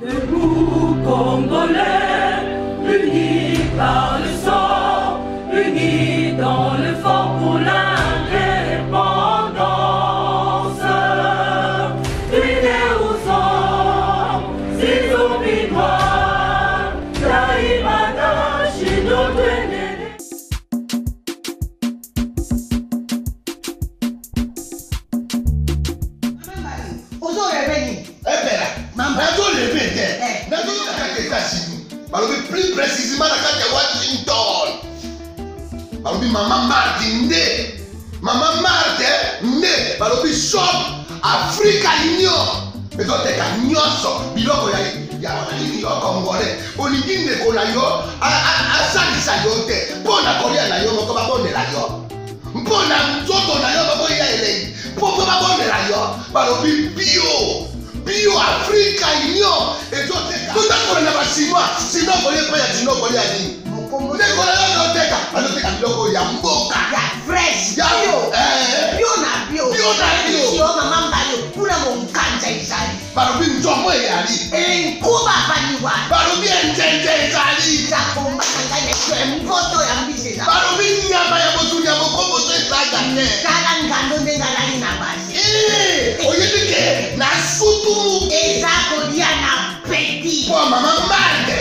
Debout Congolais, unis par le sang, unis dans le fort pour l'indépendance. Unis aux hommes, si nous binois, Taïmada, chez nos deux. Aux hommes réveillés. Plus précisément la carte de Washington. Balobi maman Marthe Ndé, maman Marthe Ndé, balobi shop Africa Union. Mais toi t'es cagnonso, biloko ya wanani yo Congolais. Olingi ndeko na yo, asalisa yo te. Mpona kolia na yo moko babondela yo. Mpona nzoto na yo baboya elei. Mpo babondela yo, balobi bio. Bio Africa Union et toi tu na basima sinon voler pas ya dino voler ani mokomo ne voler teka biloko ya mboka ya fresh yo bio na bio yo mama mbalo kula monkanja izali barobi njomo yali enkuba baniwa barobi enjenje izali takomba kanga ya mboto ya mbisela barobi nyama ya botu ya mokomo to izaka ne kala ngando ne ngalani na basi oyedike na sutu ezako dia na petit oh maman mande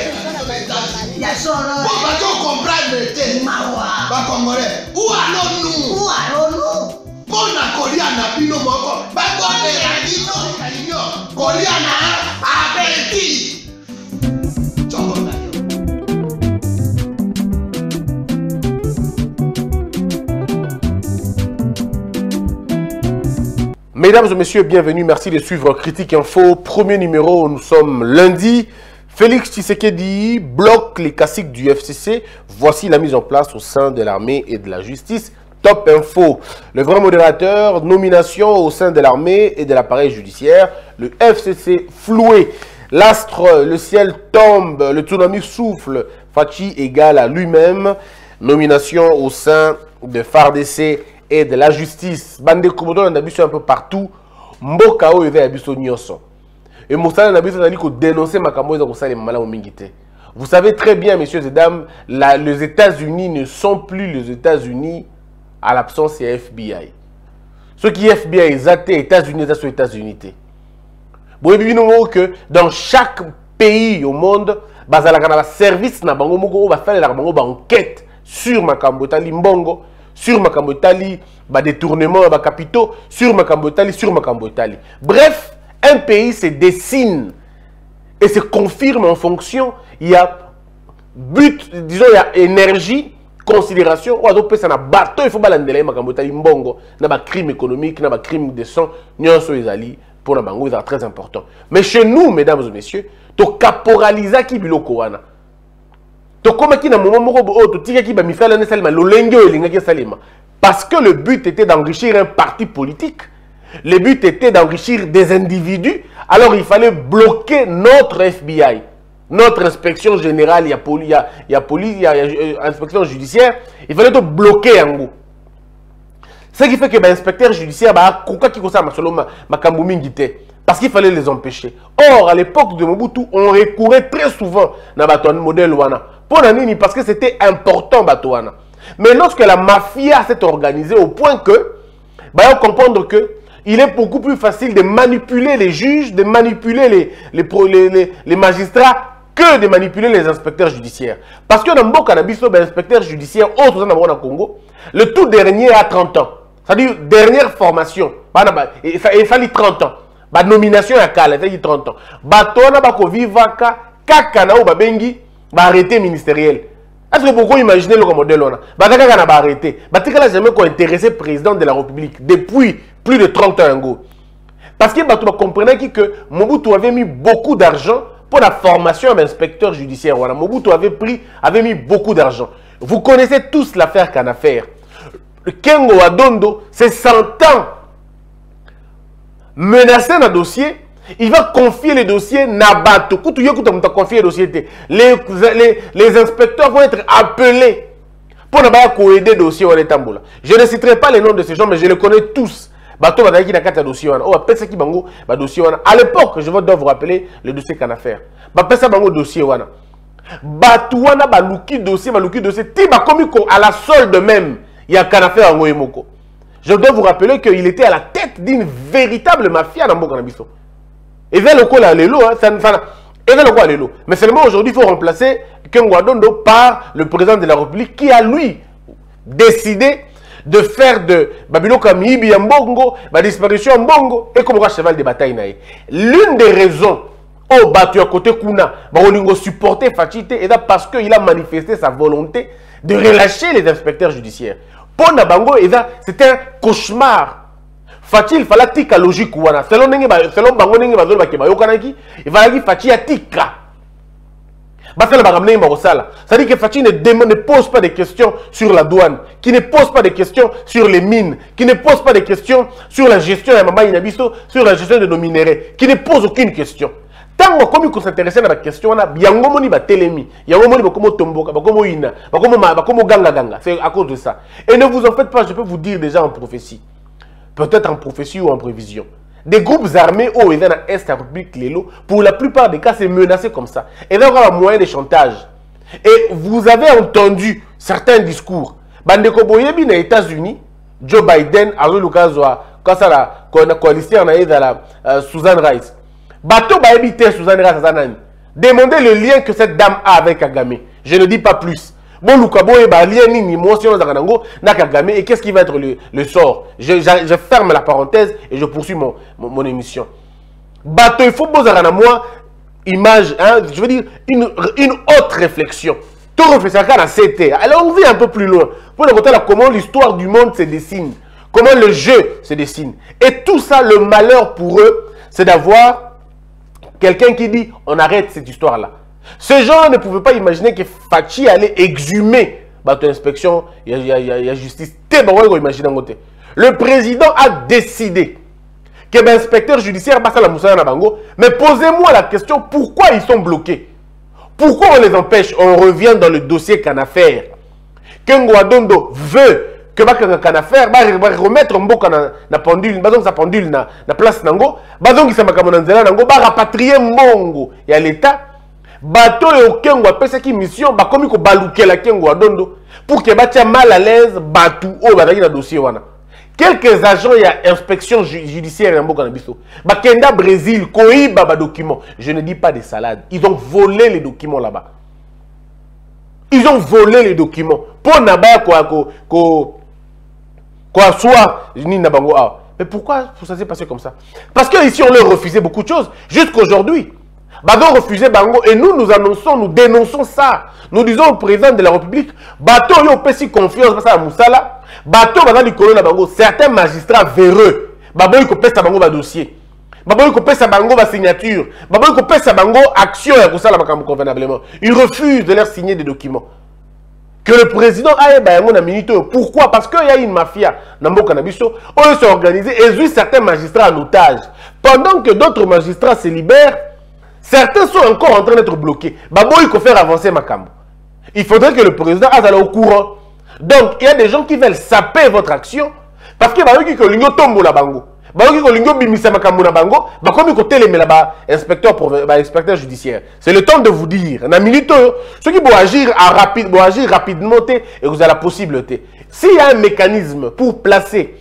ya solo pour pas comprendre te mawa ba Congolais ou alors nous bona kolia na bino moko ba bonne radino kalino kolia na apeti. Mesdames et messieurs, bienvenue, merci de suivre Critique Info. Premier numéro, nous sommes lundi. Félix Tshisekedi bloque les caciques du FCC. Voici la mise en place au sein de l'armée et de la justice. Top Info. Le grand modérateur, nomination au sein de l'armée et de l'appareil judiciaire. Le FCC floué. L'astre, le ciel tombe, le tsunami souffle. FATSHI égale à lui-même. Nomination au sein de FARDC et de la justice. Bande Komodo on a vu un peu partout. Mboka o yeve abiso nyonso. Et Moussa on a vu ça d'aller dénoncer Makambo et Zakosa les mala omingité. Vous savez très bien messieurs et dames, les États-Unis ne sont plus les États-Unis à l'absence des FBI. Ce qui est FBI exact États-Unis ça sont États-Unis. Bon et puis nous que dans chaque pays au monde, bazala kana service na bango moko va faire la bango ba enquête sur Makambotali Mbongo. Sur Makambotali, détournement bas capitaux, sur Makambotali. Bref, un pays se dessine et se confirme en fonction. Il y a but, disons, il y a énergie, considération. Ou alors, ça n'a bateau, il faut balancer Makambotali Mbongo. Il y a un crime économique, il y a un crime de sang. Pour la bango, c'est très important. Mais chez nous, mesdames et messieurs, tu caporalisa qui biloko wana. Parce que le but était d'enrichir un parti politique, le but était d'enrichir des individus, alors il fallait bloquer notre FBI, notre inspection générale, il y a police, inspection judiciaire, il fallait tout bloquer en gros. Ce qui fait que l'inspecteur judiciaire, parce qu'il fallait les empêcher. Or, à l'époque de Mobutu, on recourait très souvent à un modèle wana. Parce que c'était important, Batouana. Mais lorsque la mafia s'est organisée au point que, bah, on comprend que il est beaucoup plus facile de manipuler les juges, de manipuler les magistrats, que de manipuler les inspecteurs judiciaires. Parce que dans le cannabis, l'inspecteur judiciaire, au Congo, le tout dernier a 30 ans. C'est-à-dire, dernière formation. Et ça a 30 ans. La nomination à Kala, ça a 30 ans. Batouana, Bakovivaka, Kakana ou Babengi. Arrêté ministériel. Est-ce que pourquoi imaginer le modèle on a? Arrêté. Batikala jamais qu'on intéressé président de la République depuis plus de 30 ans. Parce que tu comprenais que Mobutu avait mis beaucoup d'argent pour la formation d'un inspecteur judiciaire. Mobutu avait mis beaucoup d'argent. Vous connaissez tous l'affaire Kanafer. Kengo wa Dondo, c'est 100 ans menacé dans le dossier. Il va confier les dossiers Nabato. Les inspecteurs vont être appelés pour aider les dossiers. Je ne citerai pas les noms de ces gens, mais je les connais tous. bato bazaki na kata dossier wana. Oh pesa ki bango ba dossier wana. À l'époque, je dois vous rappeler le dossier Kanafer. Ba pesa bango dossier wana. Bato wana baluki dossier ti ba komi ko à la solde même ya Kanafer ngo emoko. Je dois vous rappeler qu'il était à la tête d'une véritable mafia dans mon canabiso. Et vers le col à l'élo, ça ne mais seulement aujourd'hui, il faut remplacer Kengo wa Dondo par le président de la République qui a, lui, décidé de faire de Babilo Kami Ibi Mbongo, la disparition Mbongo, et comme un cheval de bataille. L'une des raisons au battu à côté Kuna, Barolingo supporter FATSHI, est parce qu'il a manifesté sa volonté de relâcher les inspecteurs judiciaires. Pour Nabango, c'était un cauchemar. Fatil fallait tika logique wana selon nenge ba selon bango nenge bazolo bakeba yokanaki il va dire Fatil tika basala ba ramener morosala ça dit que Fatil ne pose pas de questions sur la douane, qui ne pose pas de questions sur les mines, qui ne pose pas de questions sur la gestion de Mama Inabisto, sur la gestion de nos minéraux, qui ne pose aucune question. Tant qu'on qu'on s'intéresse à la question, on a bien moni ba telemi, yango moni ba komo tomboka, ba komo ina, ba komo ganga ganga, c'est à cause de ça. Et ne vous en faites pas, je peux vous dire déjà en prophétie. Peut-être en prophétie ou en prévision. Des groupes armés au Éden à Est, à République Lélo, pour la plupart des cas, c'est menacé comme ça. Et là, on a un moyen de chantage. Et vous avez entendu certains discours. Bandeko Boyebi, aux États-Unis, Joe Biden, à l'occasion, quand ça la coalition, on a eu Susan Rice. Bato Boyebi, Susan Rice, demandez le lien que cette dame a avec Kagame. Je ne dis pas plus. Bon, Lukabo et Baliani, ni Monsieur Zaganango, n'a Kagame, et qu'est-ce qui va être le sort? Je ferme la parenthèse et je poursuis mon émission. Bato, il faut poser à moi, image, hein, je veux dire, une autre réflexion. Tout refait à CT. Alors, on vit un peu plus loin pour nous raconter comment l'histoire du monde se dessine, comment le jeu se dessine. Et tout ça, le malheur pour eux, c'est d'avoir quelqu'un qui dit on arrête cette histoire-là. Ces gens ne pouvaient pas imaginer que Fachi allait exhumer ton inspection, il y a justice. Le président a décidé que l'inspecteur judiciaire passe à la Moussa Nabango. Mais posez-moi la question, pourquoi ils sont bloqués? Pourquoi on les empêche? On revient dans le dossier Kanafer. Kengo wa Dondo veut que Kanafer va remettre Mboka dans la pendule, dans sa pendule, dans la place Nango, va rapatrier Mbongo. Il y a l'État. Bato et Okengo a payé mission, bakomi ko balouke la Kengo wa Dondo pour que batia mal à l'aise Batu o badagi na dossier wana. Quelques agents il y a inspection judiciaire en Mboka na biso. Bakenda Brésil koiba ba documents. Je ne dis pas des salades. Ils ont volé les documents là-bas. Ils ont volé les documents. Pour naba quoi soit ni na bango a. Mais pourquoi ça s'est passé comme ça? Parce que ici on leur refusait beaucoup de choses jusqu'aujourd'hui. Bato refusé Bango et nous annonçons, nous dénonçons ça. Nous disons au président de la République, Bato yo pesi confiance parce à Moussala, Bato baza du colonel Bango, certains magistrats véreux, Babo yko pesa Bango ba dossier, Babo yko pesa Bango ba signature, Babo yko pesa Bango action ya kusala makambo convenablement. Ils refusent de leur signer des documents. Que le président aille Bango na minute. Pourquoi? Parce qu'il y a une mafia dans Mboka na biso, on s'est organisé et jouent certains magistrats en otage. Pendant que d'autres magistrats se libèrent, certains sont encore en train d'être bloqués. Babo, il faut faire avancer Makambo. Il faudrait que le président aille au courant. Donc, il y a des gens qui veulent saper votre action parce que Babo, il faut que la Bango. Babo, il faut que Bimisa Makambo na Bango. Comme il faut que inspecteur judiciaire. C'est le temps de vous dire. On a milité. Ceux qui vont agir rapidement et vous avez la possibilité. S'il y a un mécanisme pour placer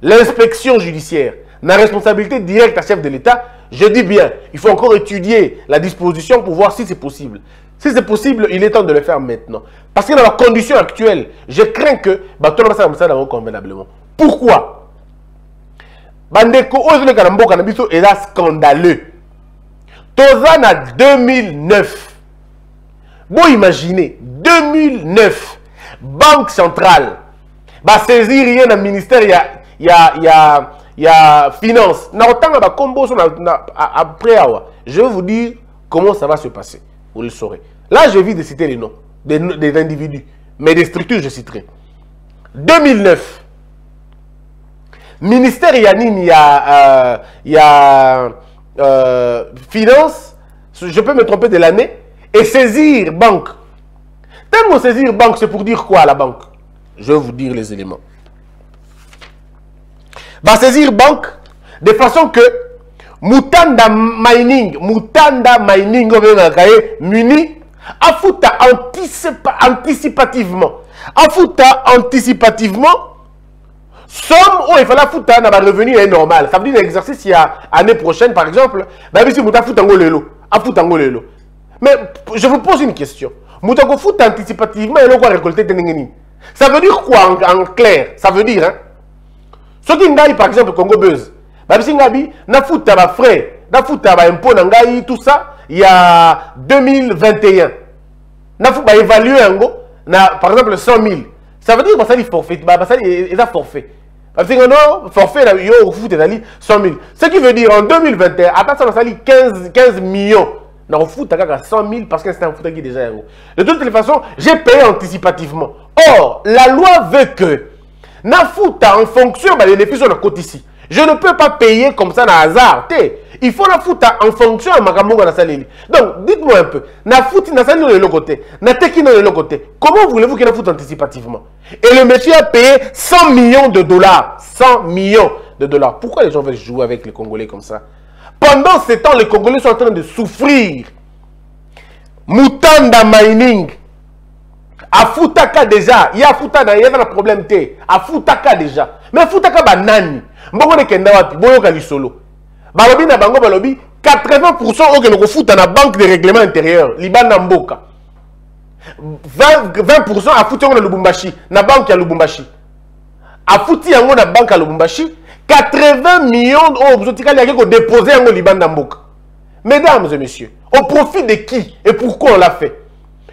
l'inspection judiciaire, la responsabilité directe à chef de l'État, je dis bien, il faut encore étudier la disposition pour voir si c'est possible. Si c'est possible, il est temps de le faire maintenant. Parce que dans la condition actuelle, je crains que tout le monde va s'en convenablement. Pourquoi? Bandeko Ozone Kanambo Kanabiso est là scandaleux. Tozan a 2009. Vous imaginez, 2009, Banque centrale va saisir rien dans le ministère, il y a finance. Après, je vais vous dire comment ça va se passer. Vous le saurez. Là, je vis de citer les noms des individus. Mais des structures, je citerai. 2009. Ministère Yanine, il y a finance. Je peux me tromper de l'année. Et saisir banque. Tellement saisir banque, c'est pour dire quoi à la banque? Je vais vous dire les éléments. va saisir banque de façon que Mutanda Mining muni afuta anticipativement somme où il fallait foutre un revenu est normal. Ça veut dire l'exercice il y a année prochaine par exemple, bah si vous foutre angolelo. Mais je vous pose une question. Moutango fout anticipativement et le quoi récolter tenengeni. Ça veut dire quoi en clair? Ça veut dire hein. Ceux qui n'aillent par exemple Congo Buzz, bah si n'abi na fout à ma frère, na fout à ma impôt n'aille tout ça il y a 2021. Na fout bah évaluer ango na par exemple 100 000. Ça veut dire que ça dit forfait, ça dit forfait. Parce que non, forfait, il y a 100 000. Ce qui veut dire en 2021, à partir de ça, 15 millions. Non, on fout à 100 000 parce que c'est un foutage qui est déjà héros. De toutes les façons, j'ai payé anticipativement. Or, la loi veut que, na fout en fonction des bénéfices de la côte ici. Je ne peux pas payer comme ça, na hasard. Il faut la foutre en fonction de Makambongo na saleli. Donc, dites-moi un peu. Na foutre na saleli de l'autre côté. Na teki de l'autre côté. Comment voulez-vous qu'il la foutre anticipativement? Et le monsieur a payé 100 millions de dollars. 100 millions de dollars. Pourquoi les gens veulent jouer avec les Congolais comme ça? Pendant ce temps, les Congolais sont en train de souffrir. Mutanda Mining. A foutaka déjà. Il y a foutaka, il y a un problème. A foutaka déjà. Mais foutaka banani. Mbongo ne kenda wapi. Boyo kali solo. Balobi na bango balobi 80% oke noko futa na banque de règlement intérieur libanda mboka 20% afuti yango na Lubumbashi na banque ya Lubumbashi afuti yango na banque ya Lubumbashi 80 millions oh bozotikali yake ko déposer yango libanda mboka. Mesdames et messieurs, au profit de qui et pourquoi on l'a fait?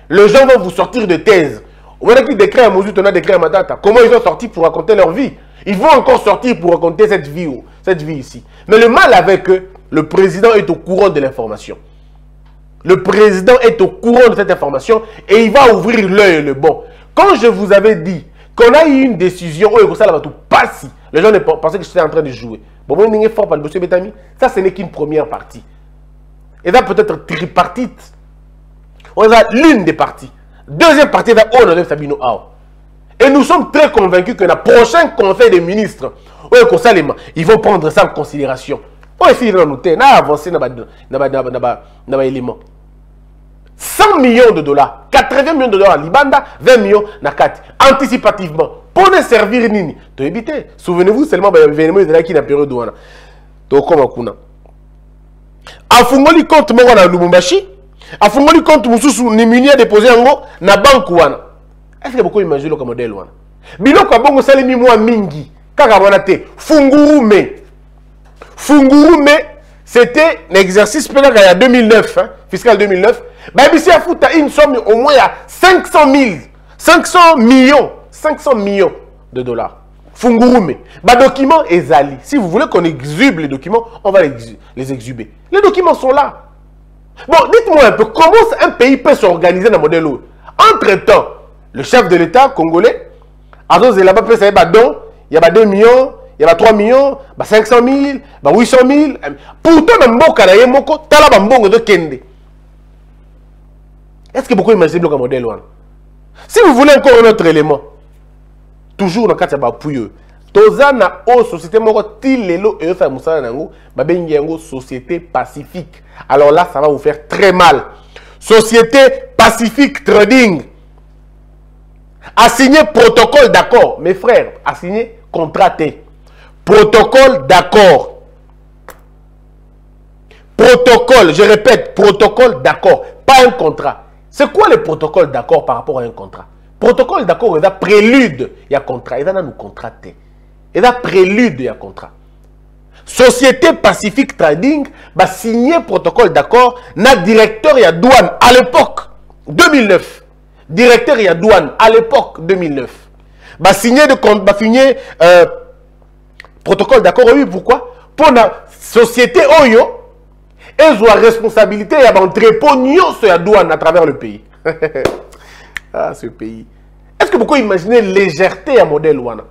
Les gens vont vous sortir de thèse. On a décret à Mobutu, on a décret à Matata. Comment ils ont sorti pour raconter leur vie? Ils vont encore sortir pour raconter cette vie ici. Mais le mal avec eux, le président est au courant de l'information. Le président est au courant de cette information et il va ouvrir l'œil le bon. Quand je vous avais dit qu'on a eu une décision, les gens pensaient que j'étais en train de jouer. Bon, moi, il est fort par le monsieur Betami. Ça, ce n'est qu'une première partie. Et ça peut-être tripartite. On a l'une des parties. Deuxième partie, on enlève Sabino Ao. Et nous sommes très convaincus que le prochain conseil des ministres, ils vont prendre ça en considération. On essaie de noter, on a avancé dans l'élément. 100 millions de dollars, 80 millions de dollars, Libanda, 20 millions, Nakati, anticipativement, pour ne servir Nini. De éviter. Souvenez-vous seulement de l'événement de la période où on a. Donc, on a fumé le compte Morana Lubumbashi. Afungoli compte mususu ni muni a déposé yango na banque wana. Est-ce que beaucoup imaginer le modèle wana? Biloko abongo salimi mwa mingi kaka wana te Fungurume. Fungurume c'était l'exercice pendant il y a 2009 hein, fiscal 2009. Bah ici a foutu une somme au moins à 500 millions de dollars. Fungurume. Bah document ezali. Si vous voulez qu'on exhube les documents, on va les exhuber. Les documents sont là. Bon, dites-moi un peu, comment un pays peut s'organiser dans le modèle où, entre-temps, le chef de l'État congolais, à cause de là-bas, il y a 2 millions, il y a 3 millions, 500 000, 800 000. Pourtant, est-ce que beaucoup imaginez le modèle où? Si vous voulez encore un autre élément, toujours dans le cas de Pouilleux, Tozana o société moko tilelo et fa musala nango babengi yango Société Pacifique. Alors là ça va vous faire très mal. Société Pacifique Trading a signé protocole d'accord, mes frères, a signé contraté. Protocole d'accord. Protocole, je répète, protocole d'accord, pas un contrat. C'est quoi le protocole d'accord par rapport à un contrat? Protocole d'accord, il y a prélude, il y a contrat, il y a nous contraté. Et là, prélude à contrat. Société Pacifique Trading va signer protocole d'accord. Na directeur ya douane à l'époque 2009. Directeur ya douane à l'époque 2009. Va signer de compte, va signer protocole d'accord. Oui, pourquoi? Pour la société Oyo, elle a responsabilité et a entrepôt sur la douane à travers le pays. Ah, ce pays. Est-ce que vous pouvez imaginer légèreté à modèle Wana?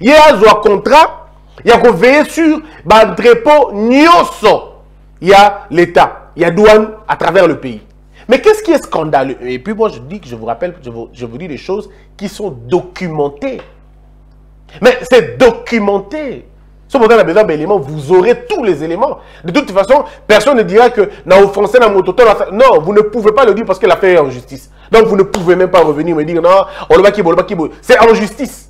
Il y a un contrat, il y a qu'on veille sur l'entrepôt Nyoso. Il y a l'État, il y a douane à travers le pays. Mais qu'est-ce qui est scandaleux? Et puis moi je dis que je vous rappelle, je vous dis des choses qui sont documentées. Mais c'est documenté. Si vous avez besoin d'éléments, vous aurez tous les éléments. De toute façon, personne ne dira que n'a offensé la moto. Non, vous ne pouvez pas le dire parce que l'affaire est en justice. Donc vous ne pouvez même pas revenir me dire non, c'est en justice.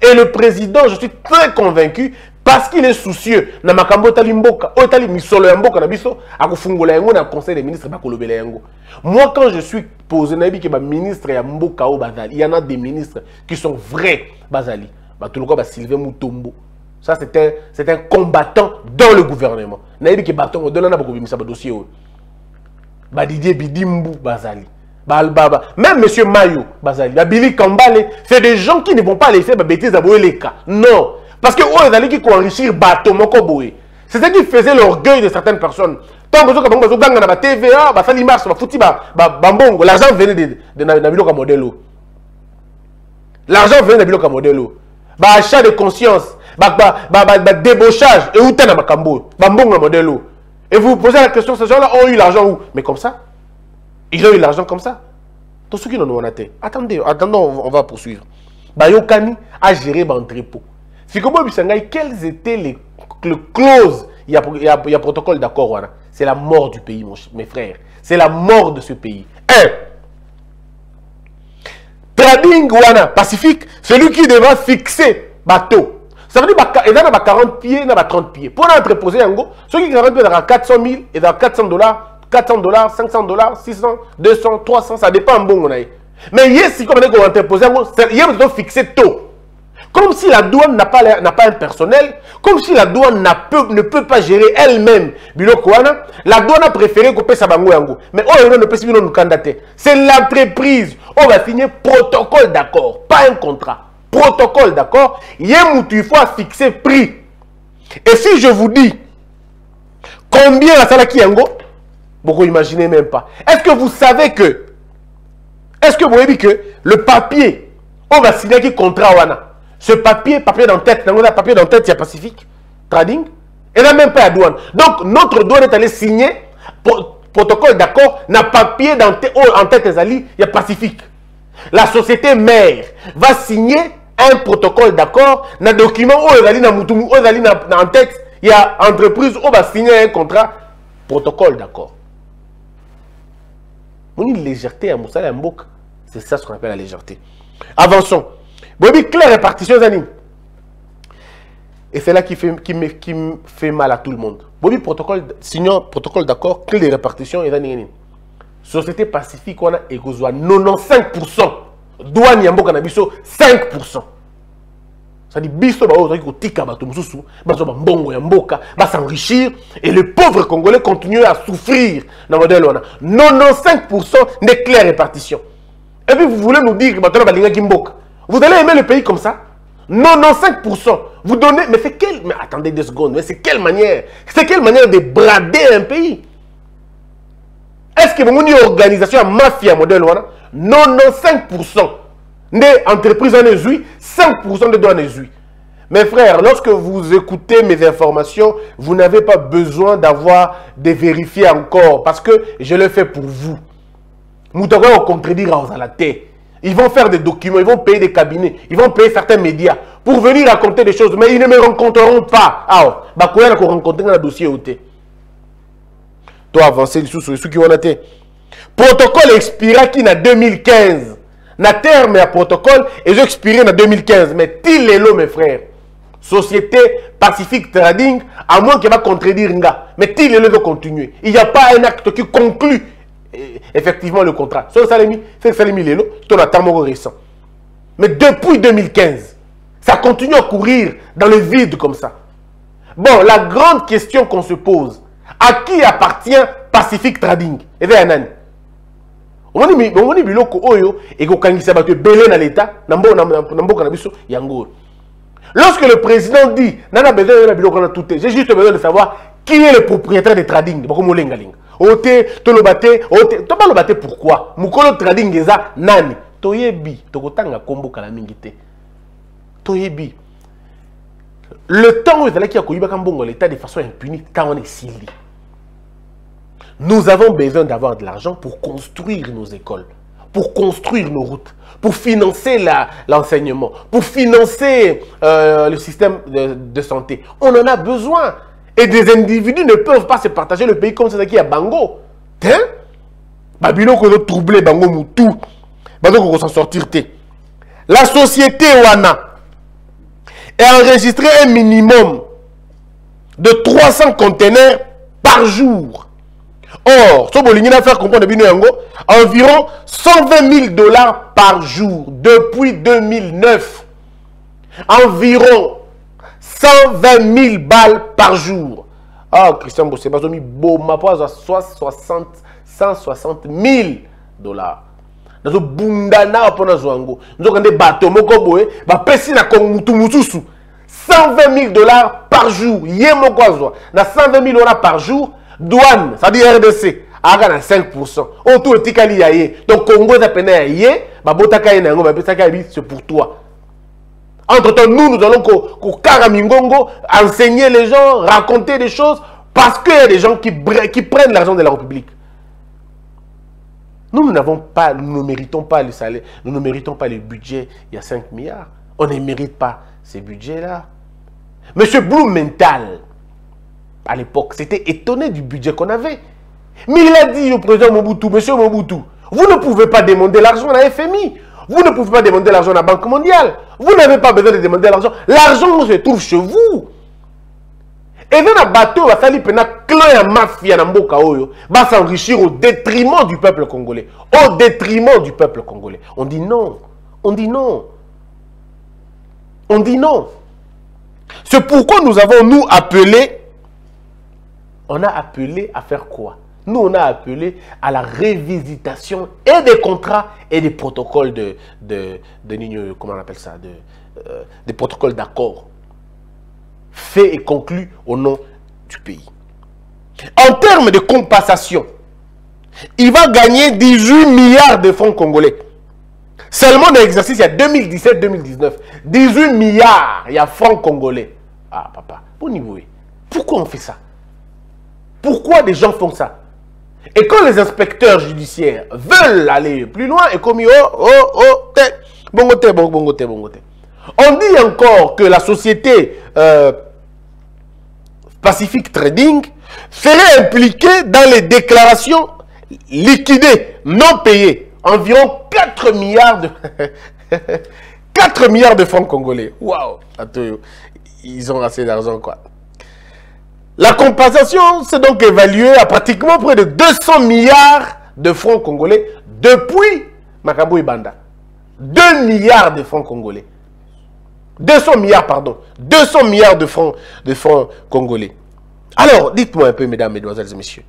Et le président, je suis très convaincu, parce qu'il est soucieux, na Makambotali mboka, otali misolo mboka na biso, akufungola yango na conseil des ministres ba kolobela yango. Moi quand je suis posé na bi ke ba ministre ya mboka o bazali, il y en a des ministres qui sont vrais bazali. Ba tuluko ba Sylvain Mutombo. Ça c'est un combattant dans le gouvernement. Na bi ke baton o dona na ba kobimisa ba dossier o. Ba Didier Bidimbu bazali. Même monsieur Mayo bazali, ba Billy Kambale, c'est des gens qui ne vont pas laisser ba bêtises aboyer les cas. Non. Parce que eux, ils allaient qui enrichir bateau mokoboué. C'est ce qui faisait l'orgueil de certaines personnes. Tant que vous avez la TVA, la Salimars, la Fouti, l'argent venait de Nabilo Kamodelo. L'argent venait de Nabilo Kamodelo. Achat de conscience, débauchage, et où t'es dans Makambo, Bambongo Kamodelo. Et vous vous posez la question, ces gens-là ont eu l'argent où? Mais comme ça. Ils ont eu l'argent comme ça. Tout ce qui nous a été. Attendez, attendons, on va poursuivre. Bayokani a géré l'entrepôt. Quelles étaient les clauses? Il y a protocole d'accord. C'est la mort du pays, mes frères. C'est la mort de ce pays. 1. Trading wana Pacifique, celui qui devra fixer bateau. Ça veut dire qu'il y a 40 pieds, il y a 30 pieds. Pour entreposer, ceux qui ont 40 pieds, il y a 400 000, il y a 400 $, 500 $, 600, 200, 300, ça dépend bon. Mais si comme on entreposer, il y a fixer taux. Comme si la douane n'a pas un personnel, comme si la douane ne peut pas gérer elle-même Bilokwana, la douane a préféré couper sa bango yango. Mais on ne peut pas nous candidater. C'est l'entreprise. On va signer protocole d'accord, pas un contrat. Protocole d'accord. Il faut fixer prix. Et si je vous dis combien la salaki yango, vous imaginez même pas. Est-ce que vous savez que, est-ce que vous avez dit que le papier, on va signer qui contrat wana? Ce papier dans tête, il y a Pacifique Trading, et là même pas la douane. Donc notre douane est allée signer protocole d'accord, n'a papier dans en tête des alliés, il y a Pacifique. La société mère va signer un protocole d'accord, n'a document où alliés na mutumu, où alliés en tête, il y a entreprise où va signer un contrat protocole d'accord. Une légèreté à Moussala Mbok, c'est ça ce qu'on appelle la légèreté. Avançons. Bobby, claire répartition Zani. Et c'est là qui fait mal à tout le monde. Bobby, protocole, signant protocole d'accord, clé de répartition et Zani. Société Pacifique, on a 95%. Douane Yambo Kanabiso, 5%. Ça dit, biso, va s'enrichir et le pauvre Congolais continue à souffrir dans le modèle. 95% de claire répartition. Et puis, vous voulez nous dire que maintenant, Balinga Kimboka. Vous allez aimer le pays comme ça? 95%. Vous donnez... Mais c'est quelle... Mais attendez 2 secondes. Mais c'est quelle manière? C'est quelle manière de brader un pays? Est-ce que vous avez une organisation mafia modèle? 95% des entreprises en Ézui, 5% de douanes Ézui. Mes frères, lorsque vous écoutez mes informations, vous n'avez pas besoin d'avoir des vérifiés encore. Parce que je le fais pour vous. Nous devons contredire à la tête. Ils vont faire des documents, ils vont payer des cabinets, ils vont payer certains médias pour venir raconter des choses, mais ils ne me rencontreront pas. Ah, bah quoi, ils rencontrent dans le dossier où tu es. Toi, avancer sur ceux qui ont été. Protocole expira qui en 2015. Na terme à protocole et j'expire en 2015. Mais t'il est là, mes frères. Société Pacifique Trading, à moins qu'il va contredire nga. Mais t'il est là de continuer. Il n'y a pas un acte qui conclut effectivement le contrat. C'est que Salemi Lelo, ton attendement récent. Mais depuis 2015, ça continue à courir dans le vide comme ça. Bon, la grande question qu'on se pose, à qui appartient Pacifique Trading? Et bien, Anani. On dit Biloko Oyo, et quand il s'est battu, Belé dans l'État, Nambo Kanabiso, Yango. Lorsque le président dit, Nana besoin de Biloko na tout est, j'ai juste besoin de savoir qui est le propriétaire des trading. Ote, to lobate, ote, to ba lobate pourquoi? Mukolo trading eza nani? Toyebi, tokotanga kombo kala mingite. Toyebi. Le temps où ezalaki ya koyiba kambongo l'état de façon impunie quand on est sili. Nous avons besoin d'avoir de l'argent pour construire nos écoles, pour construire nos routes, pour financer l'enseignement, pour financer le système de santé. On en a besoin. Et des individus ne peuvent pas se partager le pays comme c'est qui à Bango. Hein? Babilo qu'on a troublé Bango Moutou. Bango qu'on va s'en sortir. La société Wana est enregistrée un minimum de 300 conteneurs par jour. Or, ce que nous avons fait comprendre, environ $120 000 par jour depuis 2009. Environ $120 000 par jour. Ah, Christian Bossé, parce que je suis à 160 000 $. Nous avons bundana pour nous. Nous avons des bateaux, nous avons des bateaux, nous avons des $120 000 par jour. Nous avons $120 000 par jour. Douane, ça dit RDC, à 5%. On tout le tikali yaye. Donc Congo d'appena yaye, bah botaka yenango, bah botaka yabi, c'est pour toi. Entre temps, nous allons Karamingongo enseigner les gens, raconter des choses, parce qu'il y a des gens qui prennent l'argent de la République. Nous n'avons pas, nous ne méritons pas le salaire, nous ne méritons pas le budget. Il y a 5 milliards, on ne mérite pas ces budgets-là. Monsieur Blumenthal, à l'époque, c'était étonné du budget qu'on avait. Mais il a dit au président Mobutu, monsieur Mobutu, vous ne pouvez pas demander l'argent à la FMI. Vous ne pouvez pas demander l'argent à la Banque mondiale. Vous n'avez pas besoin de demander l'argent. L'argent se trouve chez vous. Et dans le bateau, il va falloir que la mafia va s'enrichir au détriment du peuple congolais. Au détriment du peuple congolais. On dit non. On dit non. On dit non. C'est pourquoi nous avons, nous, appelé. On a appelé à faire quoi? Nous, on a appelé à la révisitation et des contrats et des protocoles de comment on appelle ça, des protocoles d'accord faits et conclus au nom du pays. En termes de compensation, il va gagner 18 milliards de francs congolais. Seulement dans l'exercice, il y a 2017-2019. 18 milliards, il y a francs congolais. Ah, papa, au niveau. Pourquoi on fait ça? Pourquoi des gens font ça? Et quand les inspecteurs judiciaires veulent aller plus loin et comme on dit encore que la société Pacifique Trading serait impliquée dans les déclarations liquidées, non payées, environ 4 milliards de francs congolais. Waouh, ils ont assez d'argent quoi. La compensation s'est donc évaluée à pratiquement près de 200 milliards de francs congolais depuis Makabo Ibanda. 2 milliards de francs congolais. 200 milliards, pardon. 200 milliards de francs congolais. Alors, dites-moi un peu, mesdames, mesdemoiselles et messieurs.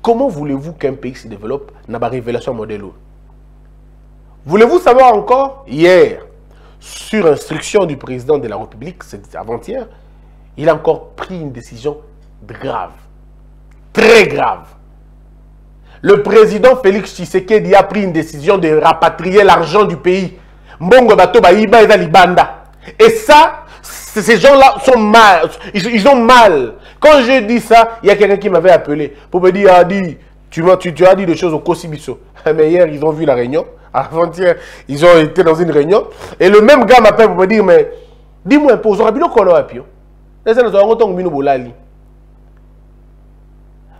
Comment voulez-vous qu'un pays se développe dans la révélation modèle? Voulez-vous savoir encore? Hier, sur instruction du président de la République, c'est avant-hier, il a encore pris une décision grave, très grave. Le président Félix Tshisekedi a pris une décision de rapatrier l'argent du pays. Mbongo bato bayiba eza libanda. Et ça, ces gens-là sont mal, ils ont mal. Quand je dis ça, il y a quelqu'un qui m'avait appelé pour me dire, ah, dis, tu as dit des choses au Kosibiso. Mais hier, ils ont vu la réunion. Avant-hier, ils ont été dans une réunion. Et le même gars m'appelle pour me dire, mais dis-moi un peu, vous aurez bien qu'on a appuyé.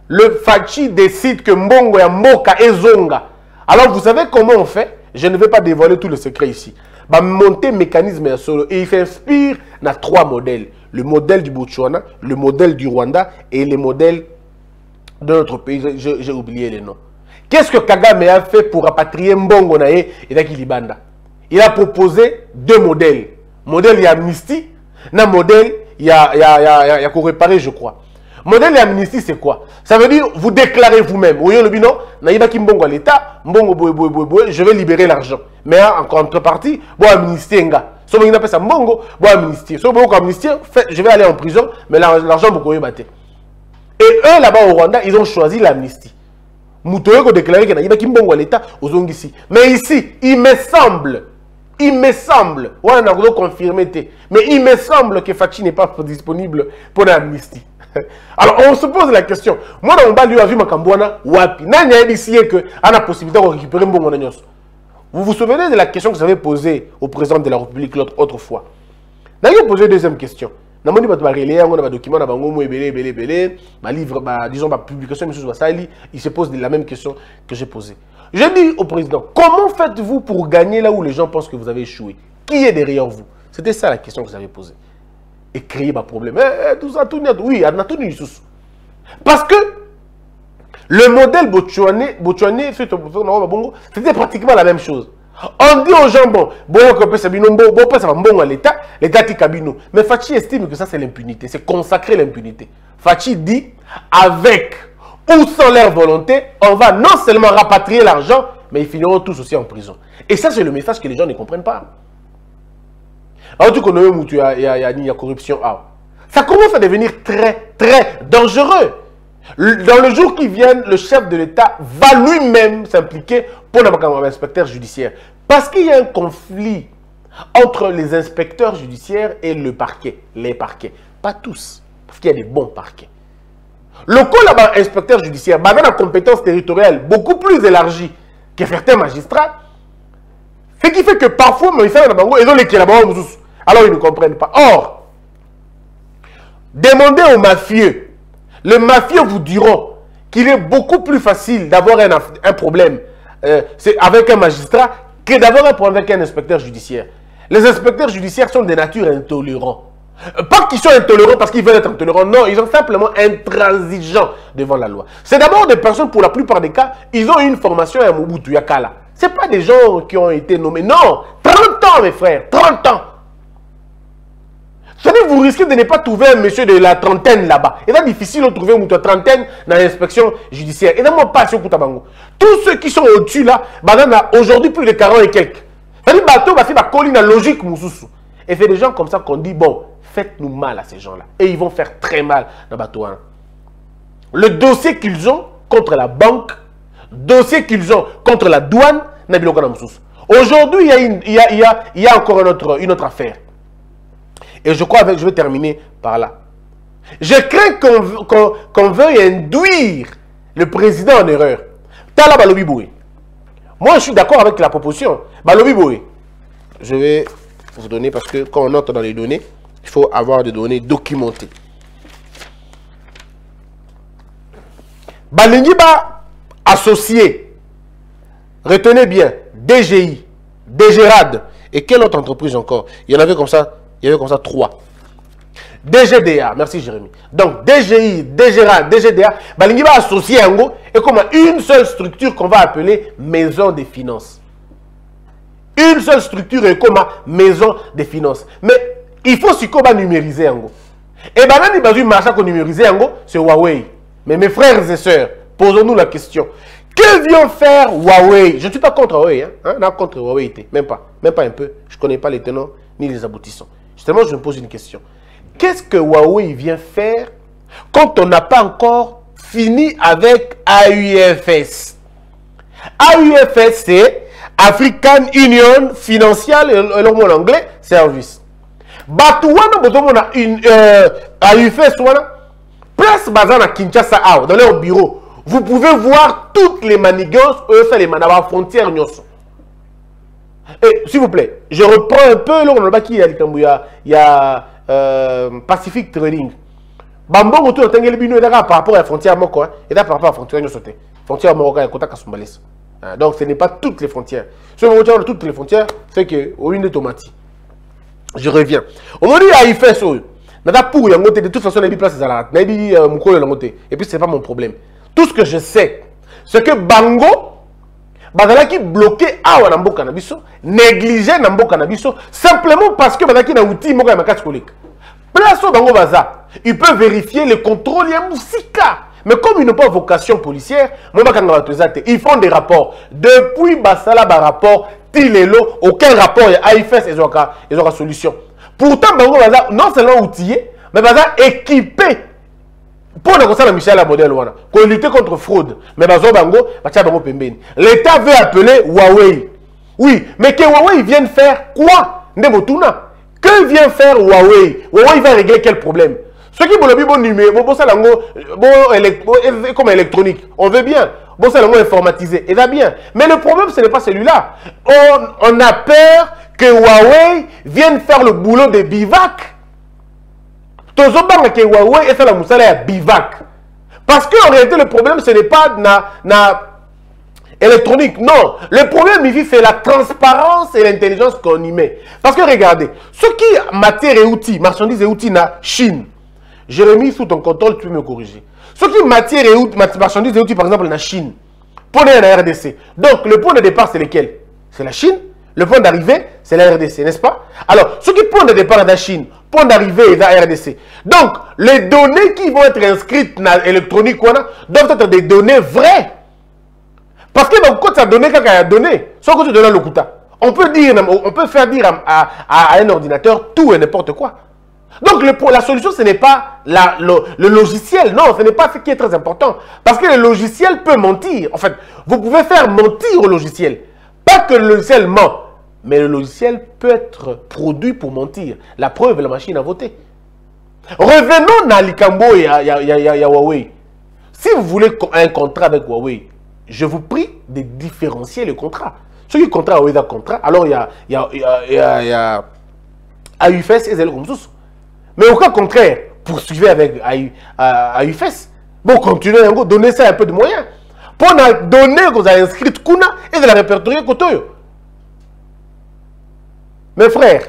Le FATSHI décide que Mbongo ya Mboka et Zonga. Alors vous savez comment on fait? Je ne vais pas dévoiler tout le secret ici. Bah, monter mécanisme à solo. Et il s'inspire dans 3 modèles. Le modèle du Botswana, le modèle du Rwanda et les modèles de notre pays. J'ai oublié les noms. Qu'est-ce que Kagame a fait pour rapatrier Mbongo na ye et Dakilibanda? Il a proposé 2 modèles. Modèle d'amnistie, na modèle il y a qu'on réparer, je crois. Modèle d'amnistie, c'est quoi? Ça veut dire, vous déclarez vous-même. Vous voyez le bilan? Naïba qui m'bongo à l'État, je vais libérer l'argent. Mais en contrepartie, bon amnistie, nga. Si vous appelez ça m'bongo, bon amnistie. Si vous voulez amnistie, je vais aller en prison, mais l'argent, vous pouvez battre. Et eux, là-bas au Rwanda, ils ont choisi l'amnistie. Moutoye qu'on déclarait que naïba qui m'bongo à l'État, aux ongs ici. Mais ici, il me semble, ouais, on a confirmé, mais il me semble que FATSHI n'est pas disponible pour l'amnistie. Alors on se pose la question. Moi on va lui avoir vu Makambwana wapi. Nani a dit que a la possibilité de récupérer Mbongo na nyoso. Vous vous souvenez de la question que vous avez posée au président de la République l'autre fois. Vous avez posé une deuxième question. Nous avons dit on a documents, on a livre, disons ma publication, monsieur Sali, il se pose la même question que j'ai posée. Je dis au président, comment faites-vous pour gagner là où les gens pensent que vous avez échoué? Qui est derrière vous? C'était ça la question que vous avez posée. Et créer ma problème. Tout ça, tout oui, tout parce que le modèle botswanais, c'était pratiquement la même chose. On dit aux gens, bon, l'État, l'État dit Kabino. Mais Fatshi estime que ça, c'est l'impunité. C'est consacrer l'impunité. Fatshi dit, avec ou sans leur volonté, on va non seulement rapatrier l'argent, mais ils finiront tous aussi en prison. Et ça, c'est le message que les gens ne comprennent pas. En tout cas, il y a corruption. Ça commence à devenir très, très dangereux. Dans le jour qui vient, le chef de l'État va lui-même s'impliquer pour l'inspecteur judiciaire. Parce qu'il y a un conflit entre les inspecteurs judiciaires et le parquet. Les parquets. Pas tous. Parce qu'il y a des bons parquets. Le collègue inspecteur judiciaire, avec la compétence territoriale beaucoup plus élargie que certains magistrats, ce qui fait que parfois, ils ont les kilabans, alors ils ne comprennent pas. Or, demandez aux mafieux. Les mafieux vous diront qu'il est beaucoup plus facile d'avoir un problème avec un magistrat que d'avoir un problème avec un inspecteur judiciaire. Les inspecteurs judiciaires sont de nature intolérants. Pas qu'ils sont intolérants parce qu'ils veulent être intolérants, non, ils sont simplement intransigeants devant la loi. C'est d'abord des personnes, pour la plupart des cas, ils ont une formation à Mobutu Yakala. Ce n'est pas des gens qui ont été nommés, non, 30 ans mes frères, 30 ans. C'est-à-dire que vous risquez de ne pas trouver un monsieur de la trentaine là-bas. Et c'est difficile de trouver une trentaine dans l'inspection judiciaire. Et non, pas sur Koutabango. Tous ceux qui sont au-dessus là, aujourd'hui plus de 40 et quelques. C'est-à-dire que bateau va faire la colline logique, Moussoussou. Et c'est des gens comme ça qu'on dit, bon, faites-nous mal à ces gens-là. Et ils vont faire très mal dans le bateau. Le dossier qu'ils ont contre la banque, dossier qu'ils ont contre la douane, aujourd'hui, il y a encore une autre affaire. Et je crois que je vais terminer par là. Je crains qu'on veuille induire le président en erreur. Tala Balobi Boué. Moi, je suis d'accord avec la proposition. Balobi Boué. Je vais vous donner, parce que quand on entre dans les données, il faut avoir des données documentées. Balingiba associé. Retenez bien. DGI, DGRAD. Et quelle autre entreprise encore? Il y en avait comme ça. Il y avait comme ça 3. DGDA, merci Jérémy. Donc DGI, DGRA, DGDA, il va associer Ango et comme une seule structure qu'on va appeler Maison des Finances. Une seule structure et comme Maison des Finances. Mais il faut si qu'on va numériser Ango. Et bien, il y a un marché qu'on numérise Ango, c'est Huawei. Mais mes frères et sœurs, posons-nous la question. Que vient faire Huawei? Je ne suis pas contre Huawei, non, contre Huawei, même pas un peu. Je ne connais pas les tenants ni les aboutissants. Justement, je me pose une question. Qu'est-ce que Huawei vient faire quand on n'a pas encore fini avec AUFS? AUFS, c'est African Union Financial, en anglais, Service. Batouana, Botomona, AUFS, place basée à Kinshasa, dans leur bureau, vous pouvez voir toutes les manigances, les manabas frontières, s'il vous plaît, je reprends un peu l'homme qui il y a Pacifique Trading. Bambo moto en tangel bino par rapport à la frontière marocaine et par rapport à la frontière nyosote. Frontière marocaine contact à Somalis. Donc ce n'est pas toutes les frontières. Ce moment de toutes les frontières, c'est que au une de tomati. Je reviens. On dit à IFSO. Nada pour yangote de toute façon les places à la. Nabi mukolo yangote et puis c'est pas mon problème. Tout ce que je sais, c'est que Bango Badalaki bloqué awa nambo cannabiso, négligé nambo cannabiso, simplement parce que Badalaki na outil moka ya makati kolik. Place au Bango Baza, il peut vérifier le contrôle ya Moussika. Mais comme ils n'ont pas vocation policière, ils font des rapports. Depuis Basala ba rapport, Tilelo, aucun rapport ya AIFS ils aura solution. Pourtant Bango Baza non seulement outillé, mais Baza équipé. Pour nous concerne Michel la modèle wana, qu'on lutte contre fraude, mais bazo bango, bacha bango pembeni. L'État veut appeler Huawei. Oui, mais que Huawei vienne faire quoi? Ndebotuna. Que vient faire Huawei? Huawei va régler quel problème? Ceux qui veulent bon numéro, bon comme électronique, on veut bien. Bon, c'est le mot informatisé, et là bien. Mais le problème, ce n'est pas celui-là. On a peur que Huawei vienne faire le boulot de bivac. Tozobank que Huawei et ça la moussala bivac. Parce qu'en réalité, le problème, ce n'est pas na électronique, non. Le problème, il vit, c'est la transparence et l'intelligence qu'on y met. Parce que regardez, ce qui matière et outils, marchandises et outils, na Chine. Jérémy, sous ton contrôle, tu peux me corriger. Ce qui matière et outils, marchandises et outils, par exemple, la Chine, pour la RDC. Donc, le point de départ, c'est lequel? C'est la Chine. Le point d'arrivée, c'est la RDC, n'est-ce pas? Alors, ce qui point de départ de la Chine, point d'arrivée est la RDC. Donc, les données qui vont être inscrites dans l'électronique, doivent être des données vraies. Parce que donc, quand tu as donné, quand tu as donné, sans que tu donnes le kouta, on peut faire dire à un ordinateur tout et n'importe quoi. Donc, la solution, ce n'est pas le logiciel. Non, ce n'est pas ce qui est très important. Parce que le logiciel peut mentir. En fait, vous pouvez faire mentir au logiciel. Pas que le logiciel ment, mais le logiciel peut être produit pour mentir. La preuve, la machine à voter. Revenons à Likambo et à Huawei. Si vous voulez un contrat avec Huawei, je vous prie de différencier le contrat. Ceux qui contrat Huawei, contrat. Alors, il y a AUFS et Zelkomsus. Mais au cas contraire, poursuivez avec AUFS. Bon, continuez, donnez ça un peu de moyens. Pour la donnée que vous avez inscrite, Kuna, et de la répertorier Kotoyo. Mes frères,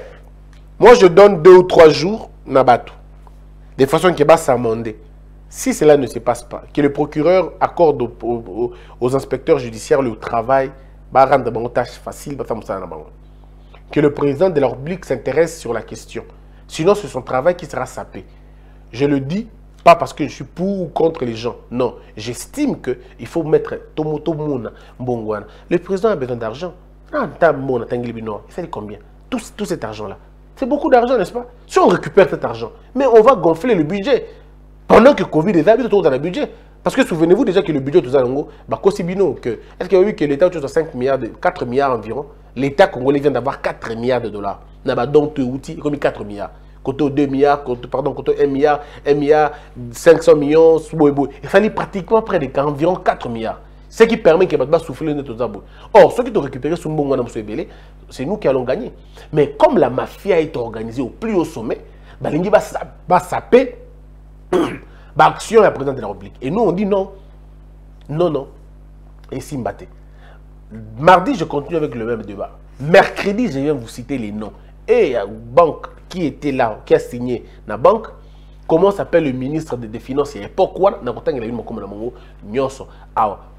moi je donne 2 ou 3 jours, Nabatou. De façon que va s'amender. Si cela ne se passe pas, que le procureur accorde aux inspecteurs judiciaires le travail, va rendre une tâche facile, que le président de la République s'intéresse sur la question. Sinon, c'est son travail qui sera sapé. Je le dis, pas parce que je suis pour ou contre les gens. Non, j'estime qu'il faut mettre Tomoto Mouna, Mbongwana. Le président a besoin d'argent. Il fait combien? Tout cet argent-là. C'est beaucoup d'argent, n'est-ce pas? Si on récupère cet argent, mais on va gonfler le budget. Pendant que Covid est là, autour dans le budget. Parce que souvenez-vous déjà que le budget, tout ça, est-ce qu'il y a eu que l'État, autour de 5 milliards, 4 milliards environ, l'État congolais vient d'avoir 4 milliards de dollars. Donc, tout outil, comme 4 milliards. Côté 2 milliards, pardon, côté 1 milliard, 1 milliard, 500 millions, il fallait pratiquement près de environ 4 milliards. Ce qui permet qu'il va souffler notre zabou. Or, ceux qui ont récupéré c'est nous qui allons gagner. Mais comme la mafia est organisée au plus haut sommet, il va saper l'action de la présidente de la République. Et nous, on dit non. Non, non. Et Simbate. Mardi, je continue avec le même débat. Mercredi, je viens vous citer les noms. Et la banque qui était là, qui a signé la banque, comment s'appelle le ministre des Finances et pourquoi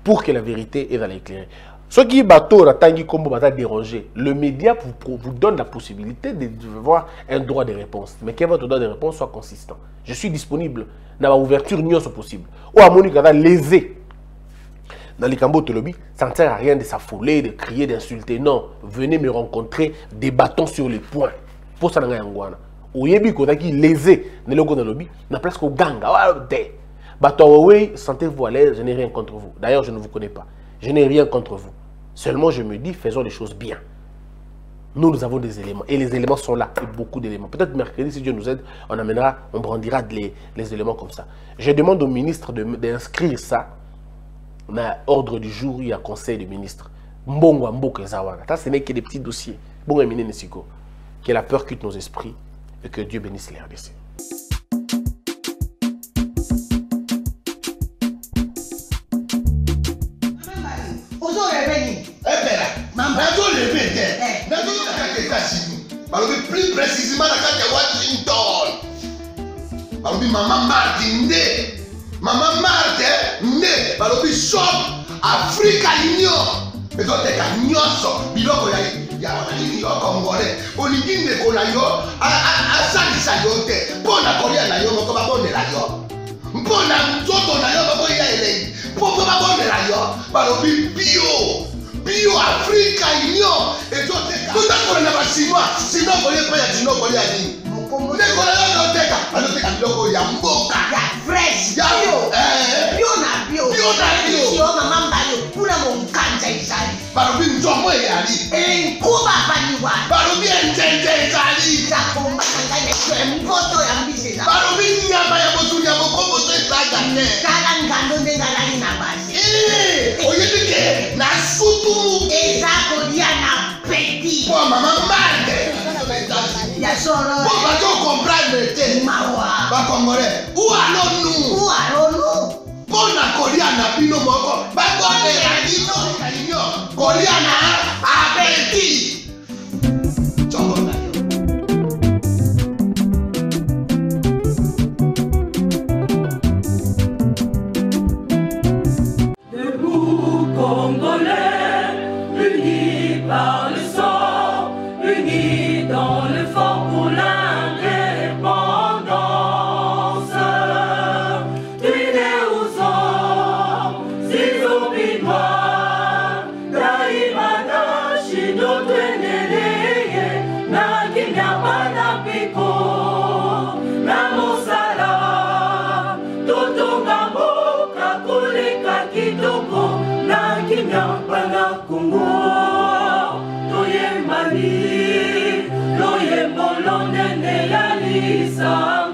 pour que la vérité est dans l'éclairé. Ce qui bateau Tangi Kombo va déranger, le média vous donne la possibilité de voir un droit de réponse. Mais que votre droit de réponse soit consistant. Je suis disponible dans ma ouverture nyonso possible. Ou à Monika lésé. Dans les cambo Tolobi, ça ne sert à rien de s'affoler, de crier, d'insulter. Non, venez me rencontrer, débattons sur les points. Pour ça, au yébi qu'on a qui lésé dans le lobby, n'a presque au gang. Batawawe, sentez-vous à l'aise, je n'ai rien contre vous. D'ailleurs, je ne vous connais pas. Je n'ai rien contre vous. Seulement, je me dis, faisons les choses bien. Nous, nous avons des éléments. Et les éléments sont là. Et beaucoup d'éléments. Peut-être mercredi, si Dieu nous aide, on amènera, on brandira les éléments comme ça. Je demande au ministre d'inscrire ça dans l'ordre du jour, il y a conseil des ministres. Mbongo, Mboko, Zawaga. Ça, ce n'est que des petits dossiers. Bon, Emine Nessiko. Que la peur quitte nos esprits. Et que Dieu bénisse les RDC. Plus précisément la carte de Washington. Balobi maman Marthe Ndé. Maman Marthe Ndé. Balobi shop Africa Union. Mais donc t'es gagnant. Biloko ya onani yo Congolais. Olingi ndeko na yo asalisa yo te. Mpona kolia na yo moko babondela yo. Mpona nzoto na yo babo ya elei. Mpo babondela yo. Balobi bio. Bio Africa Union et tout ça. Tout ça qu'on n'a pas chinois, sinon on n'est pas chinois, on n'est pas ni. On est qu'on a mboka. Ya fresh. Ya bio. Bio na bio. Bio na bio. Si on a mangé, pour la monkanja isali. Barobi njomo isali. Et Kuba baniwa. Barobi njenje isali. Ça combat Loye Bolonde Nelali Sa.